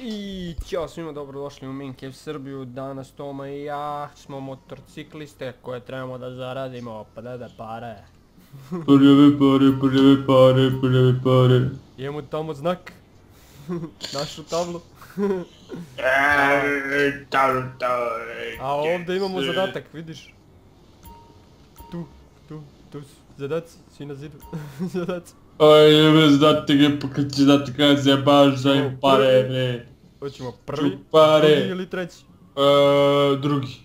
I ćao svima, dobrodošli u Minkev Srbiju. Danas Toma i ja smo motorcikliste koje trebamo da zaradimo prljave pare. Prljave pare, prljave pare, prljave pare. Idemo tamo znak. Našu tablu. A ovdje imamo zadatak, vidiš? Tu su zadaci, svi na zidu. Zadaci. Ajde me zadati ga, pa kad će dati kada se baš za im pare, bre. Hoćemo prvi, drugi ili treći? Drugi.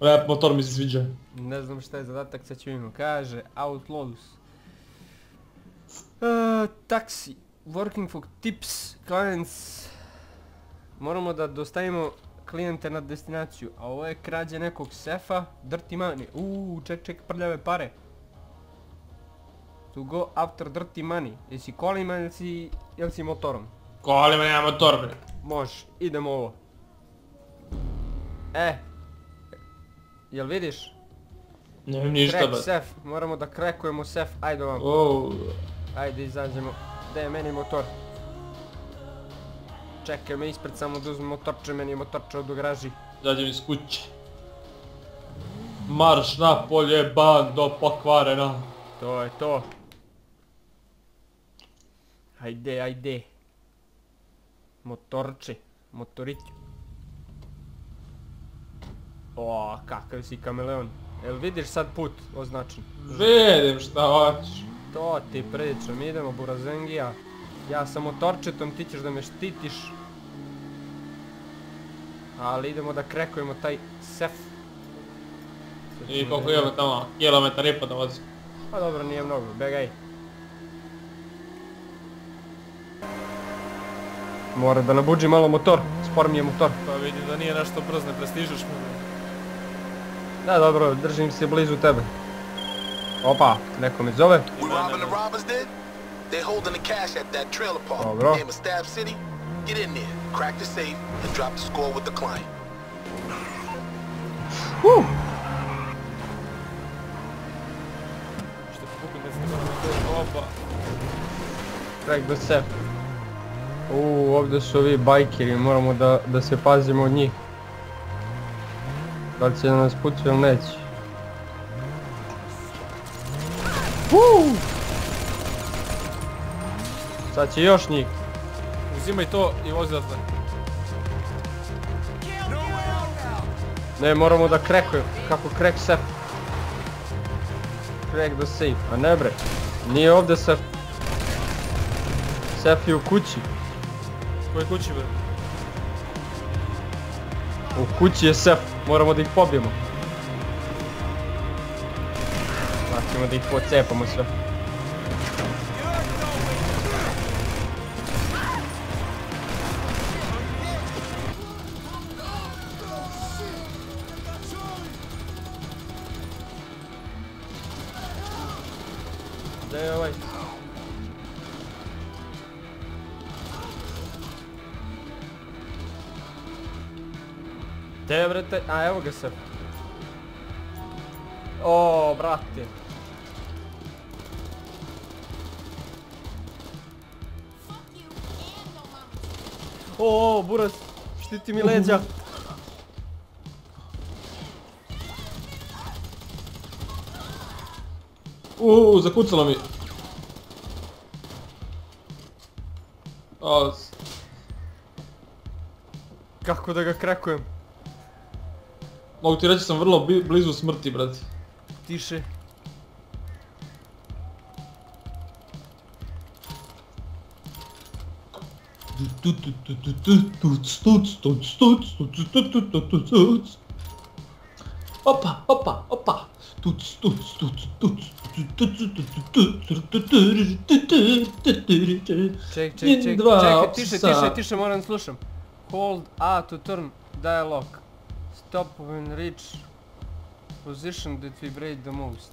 Rap motor mi se sviđa. Ne znam šta je zadatak, sad ću imamo. Kaže, Outlaws. Taxi, working for tips, clients. Moramo da dostavimo klijente na destinaciju, a ovo je krađe nekog sefa, dirty money. Ček, prljave pare. To go after dirty money. Jesi kolima ili si motorom? Kolima, nema motor, bre. Može, idemo ovo. Jel vidiš? Nemam ništa, bre. Sef, moramo da krekujemo sef, ajde vam. Ajde, izađemo. Gde je meni motor? Čekaj me ispred, samo da uzmem motorče, meni je motorče od ugraži. Izađem iz kuće. Marš na polje, bando pokvarena. To je to. Ajde. Motorče, motoriću. Kakav si kameleon. Jel vidiš sad put označen? Vidim šta hoćeš. To ti pričam, idemo burazengija. Ja sam motorčetom, ti ćeš da me štitiš. Ali idemo da krekujemo taj sef. I koliko imamo tamo, kilometar i pa da vozim. Pa dobro, nije mnogo, begaj. Mora da nabuđi malo motor, spor mi je motor. Pa vidim da nije nešto brz, ne prestižeš mu. Da dobro, držim se blizu tebe. Opa, neko mi zove. Dobro. Crack the sef. Ovdje su ovi bajkeri, moramo da se pazimo od njih. Da li će da nas pucu ili neće? Sad će još njih. Uzimaj to i vozi zatvor. Ne, moramo da crackujemo, kako crack sef. Crack the sef, a ne bre. Nije ovdje sef. Sef je u kući. Koje kući bre? U kući je sef, moramo da ih pobijemo. Znači da ih pocepamo sve. Gdje je ovaj? Gdje je vrete? A evo ga se. Brate. Buras, štiti mi leđa. Zakucalo mi. Kako da ga krakujem? Mogu ti reći sam vrlo blizu smrti, brati. Tiše. Opa. Čekaj, tiše, moram da slušam. Hold A to turn dialogue. Stop when reach position that vibrate the most.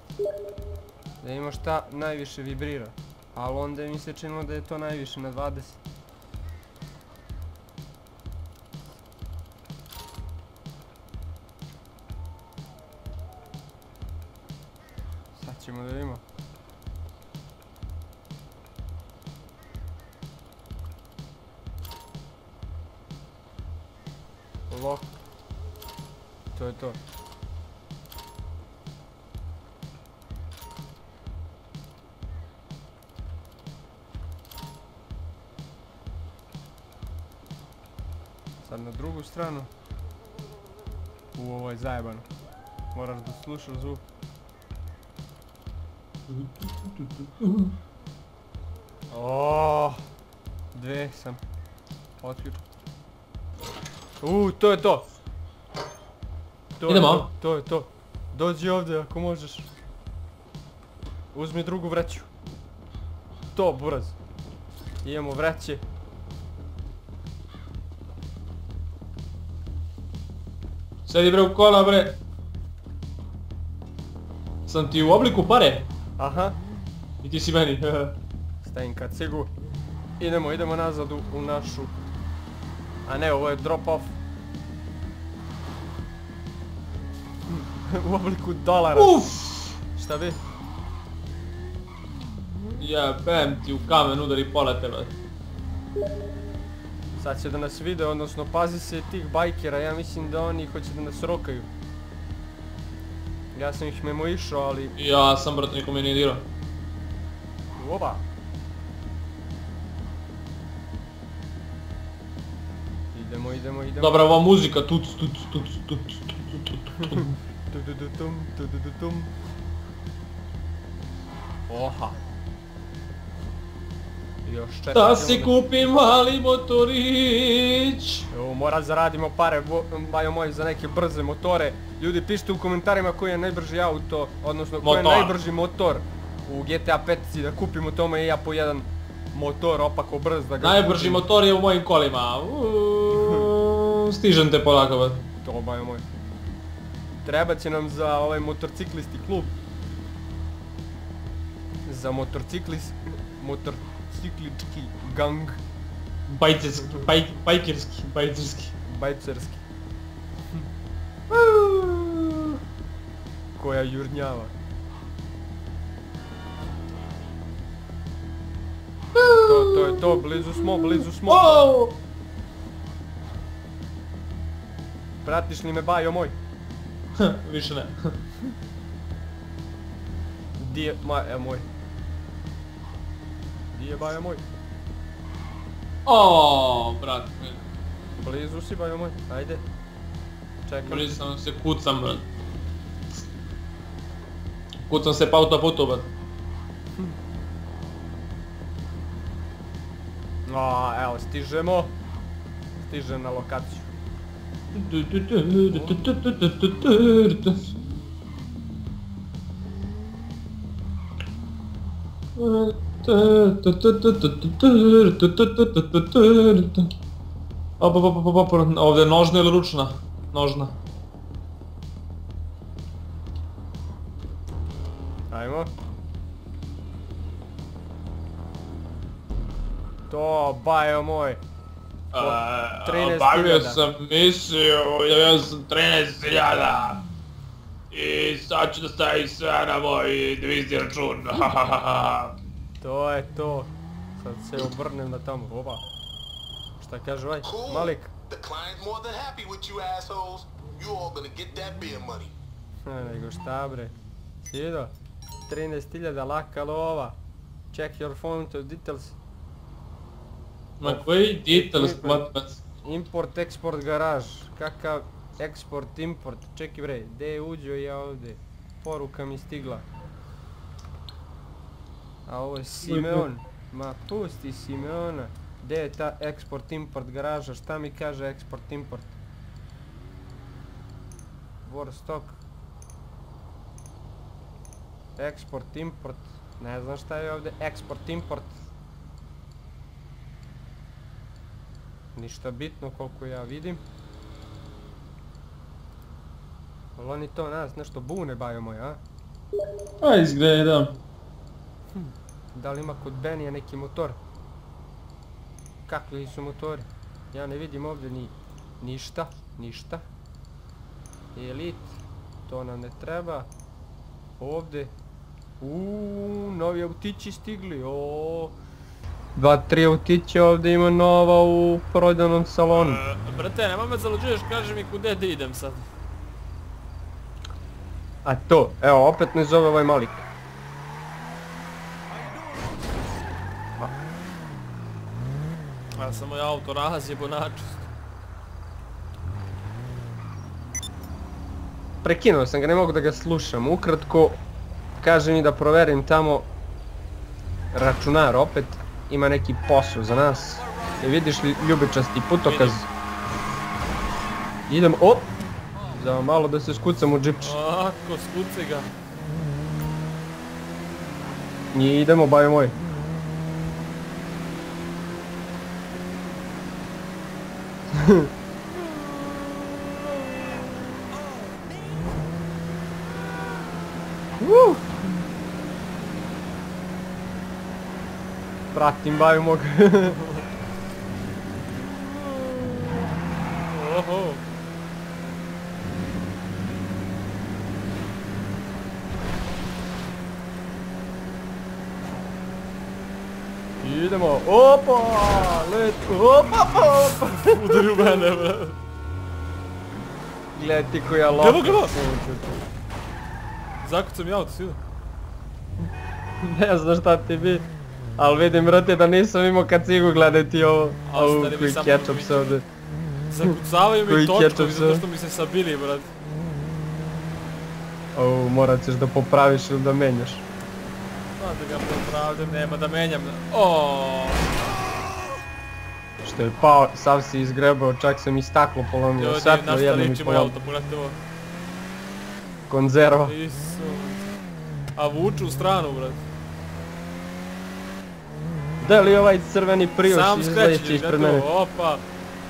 Da ima šta najviše vibrira. Ali onda mi se činilo da je to najviše na 20. Ćemo da vidimo. Ovako. To je to. Sad na drugu stranu. U, ovo je zajebano. Moraš da slušaš zvuk. Oooo, dve sam otključio. To je to. Idemo. To je to. Dođi ovdje ako možeš. Uzmi drugu vreću. To, buraz. Imamo vreće. Sedi bre u kola bre. Sam ti u obliku pare. Aha. I ti si meni. Stavim kacigu. Idemo, idemo nazad u našu. A ne, ovo je drop off. U obliku dolara. Uff. Šta bi? Jebem ti u kamen udari pola tebe. Sad će da nas vide, odnosno pazi se tih bajkera, ja mislim da oni hoće da nas rokaju. Ja sam ih memoišao, ali... Ja sam, brat, niko me nije dirao. Oba. Idemo, idemo, idemo. Dobra, ova muzika, tuc, tuc, tuc, tuc, tuc, tuc, tuc. Oha. Da si kupim mali motorić. Evo, mora zaradimo pare, bajo moj, za neke brze motore. Ljudi, pišite u komentarima koji je najbrži auto, odnosno koji je najbrži motor u GTA 5-ci, da kupimo tome i ja po jedan motor opako brz da ga... Najbrži motor je u mojim kolima. Stižem te polako. To, bajo moj. Treba će nam za ovaj motorciklisti klub. Za motor... Ciklički gang. Bajcerski. Koja jurnjava. To je to, blizu smo. Pratiš li me, bajo moj? Više ne. Di je, moj. Gdje je bajo moj? Oooo, brat. Blizu si bajo moj, ajde. Čekaj. Blizu sam se, kucam brat. Kucam se pa autoputu brat. Oooo, evo stižemo. Stižem na lokaciju. Ovdje je nožna ili ručna? Nožna. Ajmo. To, bajo moj. Obavio sam misiju, obavio sam 13.000. I sad ću da stavim sve na moj devizni račun. To je to. Sad se obrnem na tamo. Oba. Šta kaže ovaj? Malik. Nego šta bre. Si vidio? 13.000 laka lova. Check your phone to details. Ma koji details? Import, export, garaž. Kakav export, import. Čekaj bre. Gde je uđo ja ovdje? Poruka mi stigla. A ovo je Simeon, ma pusti Simeona, gdje je ta export-import garaža, šta mi kaže export-import? Borstock. Export-import, ne znam šta je ovdje, export-import. Ništa bitno koliko ja vidim. Ali oni to nas nešto bune bajo moj, a? A izgleda. Da li ima kod Benija neki motor? Kakvi su motori? Ja ne vidim ovdje ni ništa. Elite, to nam ne treba. Ovdje, novi autići stigli, 2-3 autića, ovdje ima nova u prodajnom salonu. Brate, nema me zaluđuješ, kaži mi kude da idem sad. A to, evo, opet me zove ovaj Malik. A samo je auto razjebo načist. Prekinuo sam ga, ne mogu da ga slušam. Ukratko, kaže mi da proverim tamo računar opet. Ima neki posao za nas. I vidiš li ljubičasti putokaz? Idem, op! Da malo da se skucam u džipče. Ako, skuci ga. I idemo, baje moj. Pratim baju mog. Idemo, opa, leti, opa. Udari u mene, bro. Gledaj ti koja lopka. Gleda. Zakucam ja od sviđa. Ne znam šta ti bi. Ali vidim, brate, da nisam imao kad cigu gledati ovo. Au, koji ketchup se ovdje. Zakucavaju mi točkovi zato što mi se sabili, brate. Au, morat ćeš da popraviš ili da menjaš. Da ga popravljam, nema da menjam. Što je pao, sav si izgrebao, čak sam i staklo polomio. Svetlo jedno mi polomio. Konzerva. A vuču u stranu, brate. Da li ovaj crveni prijuš izgledeći ispred mene? Opa,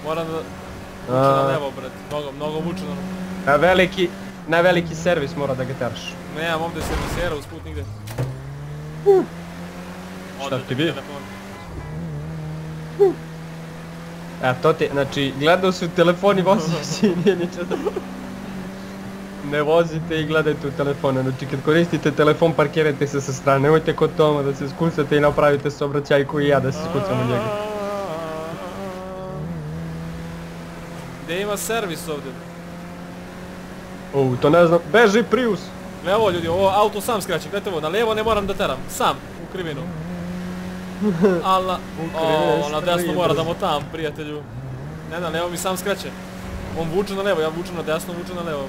moram da vuču na nebo, brate. Mnogo vuču na nebo. Na veliki servis mora da ga teraš. Nemam ovdje servisera, usput nigde. Šta ti bi? A to ti, znači, gledao si u telefon i vozio si, nije ničeg da... Ne vozite i gledajte u telefone, znači kad koristite telefon parkirajte se sa strane, nemojte kod Toma da se skucate i napravite saobraćajku i ja da se skucam u njega. Gdje ima servis ovdje? O, to ne znam, beži Prius! Evo ljudi, ovo auto sam skraćem, gledajte ovo, na lijevo ne moram da teram, sam, u krivinu. Ala, o, na desno mora da motam, prijatelju. Ne, na lijevo mi sam skraće. On vuče na lijevo, ja vučem na desno, vuče na lijevo.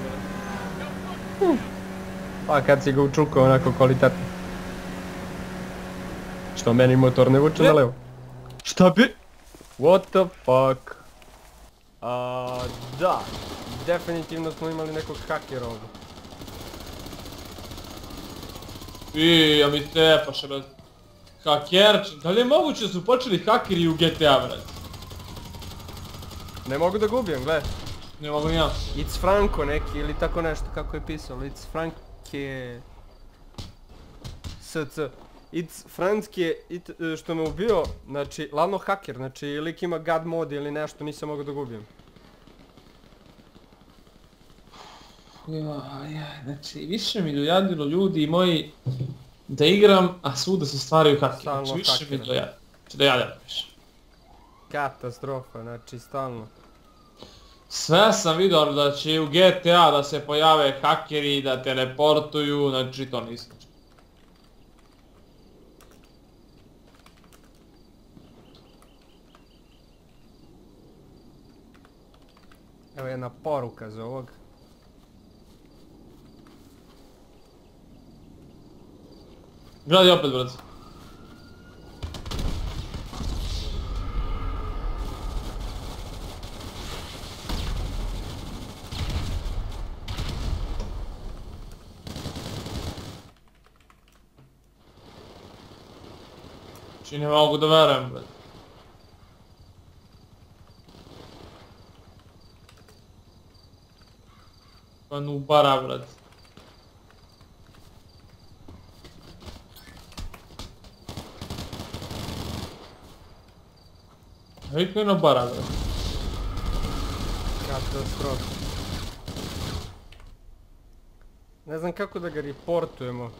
Pa kad si ga učukao onako kvalitetno. Što meni motor ne vuče na lijevo? Šta bi? What the fuck? Da, definitivno smo imali nekog hakera ovdje. Iii, ja mi tepaše, brad. Hakerčin, da li je moguće da su počeli hakeri u GTA, brad? Ne mogu da ga ubijem, gle. Ne mogu ni ja. It's Franco neki, ili tako nešto kako je pisalo. It's Franke... SC. It's Franke, što me ubio, znači, lavno haker, znači, lik ima god mod ili nešto, nisam mogu da ga ubijem. Znači, više mi dojadilo ljudi i moji da igram, a svuda se stvaraju hakeri. Više mi dojadilo. Dojadilo više. Katastrofa, znači stalno. Sve sam vidio da će u GTA da se pojave hakeri, da teleportuju, znači to nisam. Evo jedna poruka za ovog. Gledaj opet, brate. Znači ne mogu da verujem, brate. Pa nubara, brate. Vidite je nobara, broj. Katastrofa. Ne znam kako da ga reportujemo.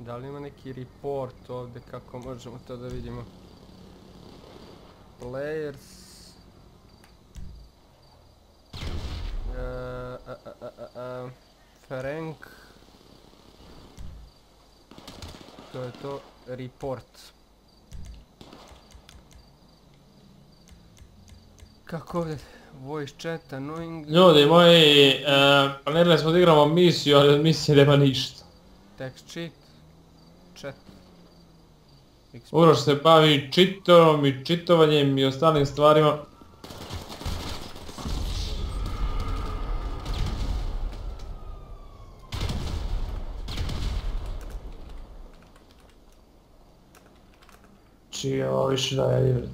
Da li ima neki report ovdje, kako možemo to da vidimo? Players. Frank. To je to, report. Kako ovdje, voice chat, annoying... Ljudi moji, planirali smo da igramo misiju, ali od misije nema ništa. Text cheat, chat. Uroš se bavi čitorom i čitovanjem i ostalim stvarima. Čije ovo više daje igrati.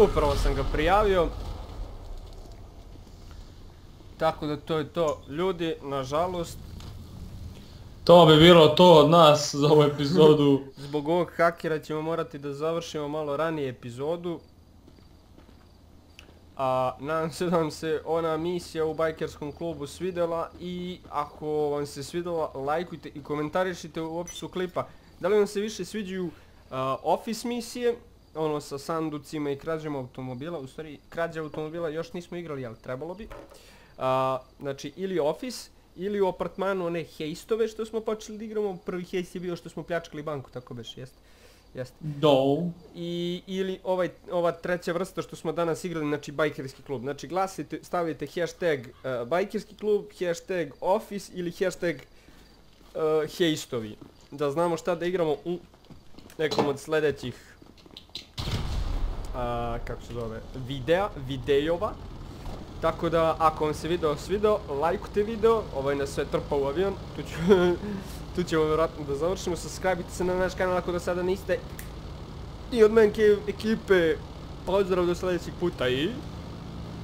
Upravo sam ga prijavio. Tako da to je to, ljudi, nažalost. To bi bilo to od nas za ovu epizodu. Zbog ovog hakera ćemo morati da završimo malo ranije epizodu. A nadam se da vam se ona misija u bajkerskom klubu svidela. I ako vam se svidela, lajkujte i komentarišite u opisu klipa. Da li vam se više sviđaju office misije? Ono sa sanducima i krađama automobila, u stvari krađa automobila još nismo igrali, ali trebalo bi. Znači ili office, ili u apartmanu one hejstove što smo počeli da igramo. Prvi hejst je bio što smo pljačkali banku, tako beš, jeste? Do. Ili ova treća vrsta što smo danas igrali, znači bajkerski klub. Znači glasite, stavljate hashtag bajkerski klub, hashtag office ili hashtag hejstovi. Da znamo šta da igramo u nekom od sljedećih kako se zove, videova. Tako da ako vam se video svidao, lajkujte video. Ovo je nas sve trpao u avion. Tu ćemo vjerojatno da završimo. Subscribe-ite se na naš kanal ako do sada niste. I od menke ekipe, pozdrav do sljedećeg puta i...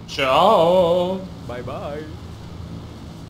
Ćao! Bye bye!